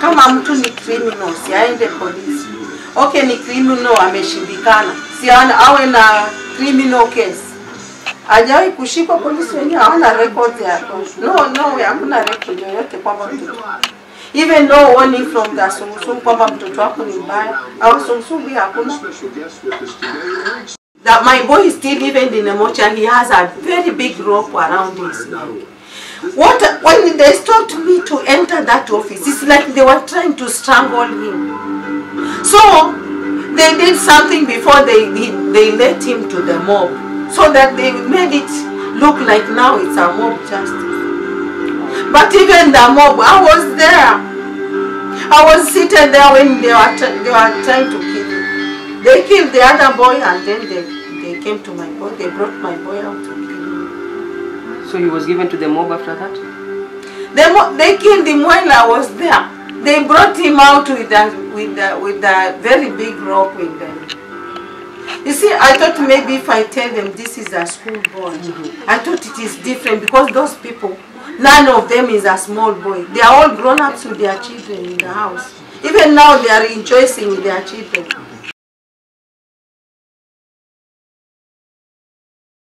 Kama mtu ni criminal, siaende polisi. Okay, ni criminal ameshindikana. Siana awe na criminal case. Ajai kushikwa polisi wenyewe hawana record yako. No, hakuna record yoyote kwamba mtu. Even though warning from the Sumsum kwamba mtoto wako ni mbaya au Sumsum hakuna. That my boy is still living in Emocha and he has a very big rope around his neck. What, when they stopped me to enter that office, it's like they were trying to strangle him. So they did something before they let him to the mob, so that they made it look like now it's a mob justice. But even the mob, I was there. I was sitting there when they were trying to kill him. They killed the other boy and then they came to my boy. They brought my boy out to kill him. So he was given to the mob after that? They killed him while I was there. They brought him out with a very big rock with them. You see, I thought maybe if I tell them this is a school boy, I thought it is different because those people, none of them is a small boy. They are all grown-ups with their children in the house. Even now they are rejoicing with their children.